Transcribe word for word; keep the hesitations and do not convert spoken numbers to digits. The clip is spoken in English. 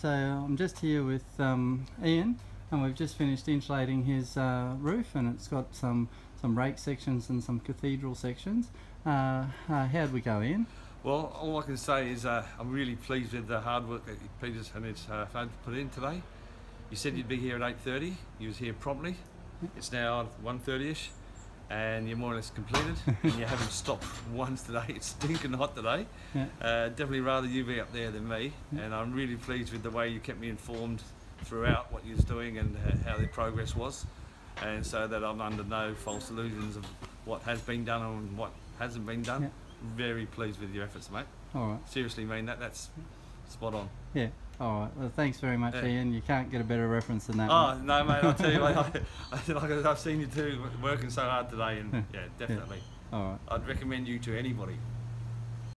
So I'm just here with um, Ian, and we've just finished insulating his uh, roof, and it's got some some rake sections and some cathedral sections. Uh, uh, how'd we go, Ian? Well, all I can say is uh, I'm really pleased with the hard work that Peter's and his uh, fans put in today. You said you'd be here at eight thirty. You was here promptly. It's now one thirty-ish, and you're more or less completed, and you haven't stopped once today. It's stinking hot today. Yeah. Uh, definitely rather you be up there than me, yeah. And I'm really pleased with the way you kept me informed throughout what you was doing and uh, how the progress was, and so that I'm under no false illusions of what has been done and what hasn't been done. Yeah. Very pleased with your efforts, mate. All right. Seriously, mean that. That's spot on. Yeah. All right. Well, thanks very much, yeah. Ian. You can't get a better reference than that. Oh, mate. No, mate. I'll tell you, mate. I, I, I've seen you two working so hard today, and yeah, definitely. Yeah. All right. I'd recommend you to anybody.